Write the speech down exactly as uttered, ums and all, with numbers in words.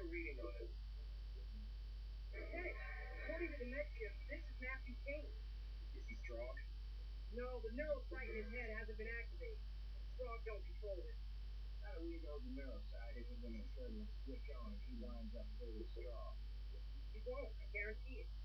your reading on it. Okay. According to the Mexican, this is Matthew Kane. Is he Strogg? No, the neuropsych in his head hasn't been activated. Strogg don't control it. How do we know the neuropsych isn't going to turn and switch on if he winds up fully Strogg? He won't. I guarantee it.